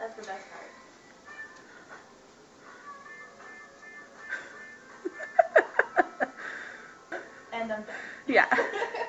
That's the best part. And I'm done. Yeah.